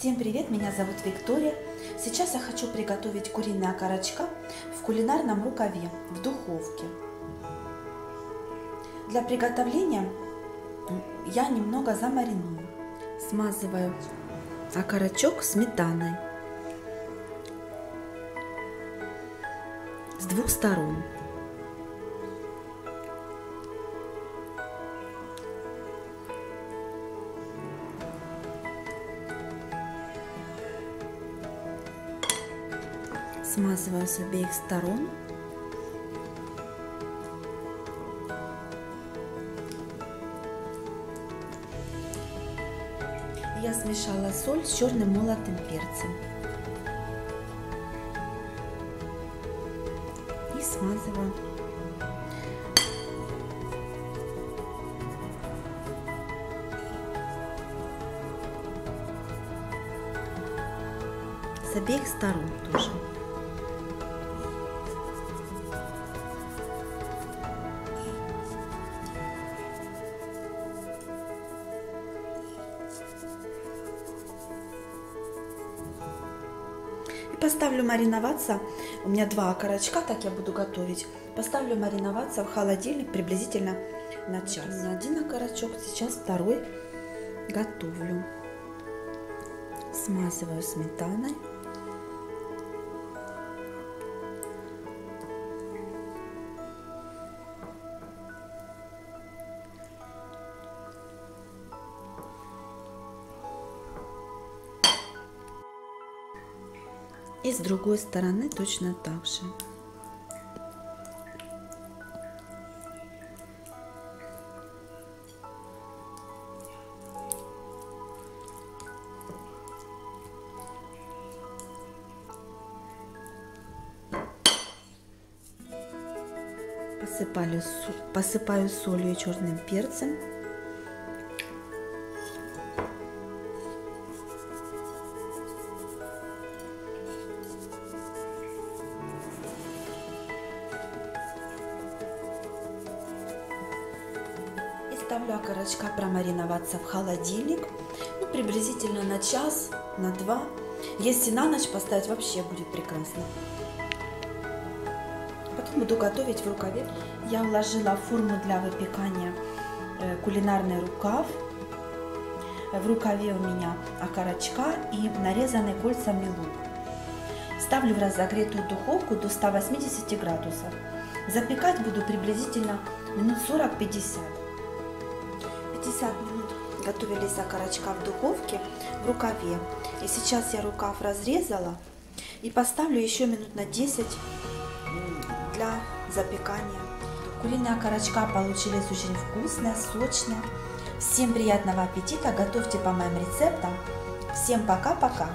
Всем привет, меня зовут Виктория. Сейчас я хочу приготовить куриные окорочка в кулинарном рукаве, в духовке. Для приготовления я немного замариную. Смазываю окорочок сметаной с двух сторон. Смазываю с обеих сторон. Я смешала соль с черным молотым перцем и смазываю. С обеих сторон тоже. Поставлю мариноваться, у меня два окорочка, так я буду готовить. Поставлю мариноваться в холодильник приблизительно на час. Один окорочок, сейчас второй готовлю. Смазываю сметаной. И с другой стороны точно так же. Посыпаю солью и черным перцем. Ставлю окорочка промариноваться в холодильник, приблизительно на час, на два. Если на ночь поставить, вообще будет прекрасно. Потом буду готовить в рукаве. Я уложила форму для выпекания кулинарный рукав. В рукаве у меня окорочка и нарезанный кольцами лук. Ставлю в разогретую духовку до 180 градусов. Запекать буду приблизительно минут 40-50. 50 минут готовились окорочка в духовке, в рукаве. И сейчас я рукав разрезала и поставлю еще минут на 10 для запекания. Куриные окорочка получились очень вкусные, сочные. Всем приятного аппетита, готовьте по моим рецептам. Всем пока-пока!